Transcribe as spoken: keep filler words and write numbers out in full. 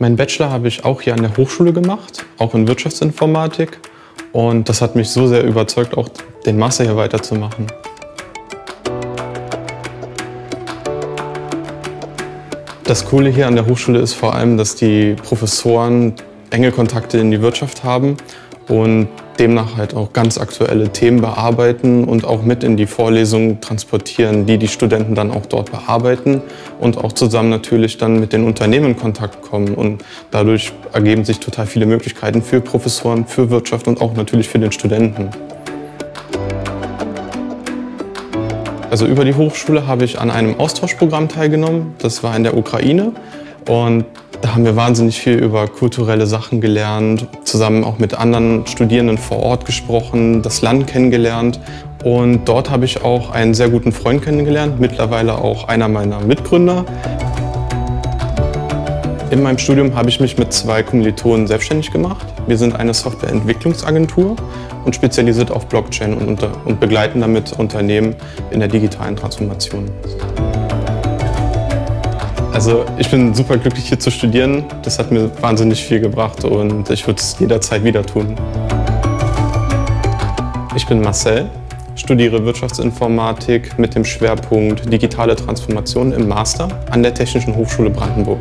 Mein Bachelor habe ich auch hier an der Hochschule gemacht, auch in Wirtschaftsinformatik. Und das hat mich so sehr überzeugt, auch den Master hier weiterzumachen. Das Coole hier an der Hochschule ist vor allem, dass die Professoren enge Kontakte in die Wirtschaft haben und demnach halt auch ganz aktuelle Themen bearbeiten und auch mit in die Vorlesungen transportieren, die die Studenten dann auch dort bearbeiten und auch zusammen natürlich dann mit den Unternehmen in Kontakt kommen. Und dadurch ergeben sich total viele Möglichkeiten für Professoren, für Wirtschaft und auch natürlich für den Studenten. Also über die Hochschule habe ich an einem Austauschprogramm teilgenommen, das war in der Ukraine. Und da haben wir wahnsinnig viel über kulturelle Sachen gelernt, zusammen auch mit anderen Studierenden vor Ort gesprochen, das Land kennengelernt. Und dort habe ich auch einen sehr guten Freund kennengelernt, mittlerweile auch einer meiner Mitgründer. In meinem Studium habe ich mich mit zwei Kommilitonen selbstständig gemacht. Wir sind eine Softwareentwicklungsagentur und spezialisiert auf Blockchain und, unter und begleiten damit Unternehmen in der digitalen Transformation. Also ich bin super glücklich, hier zu studieren. Das hat mir wahnsinnig viel gebracht und ich würde es jederzeit wieder tun. Ich bin Marcel, studiere Wirtschaftsinformatik mit dem Schwerpunkt Digitale Transformation im Master an der Technischen Hochschule Brandenburg.